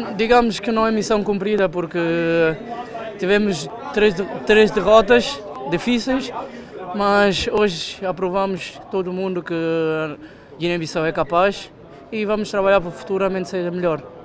Não, digamos que não é missão cumprida, porque tivemos três derrotas difíceis, mas hoje aprovamos todo mundo que Guiné-Bissau é capaz e vamos trabalhar para futuramente ser melhor.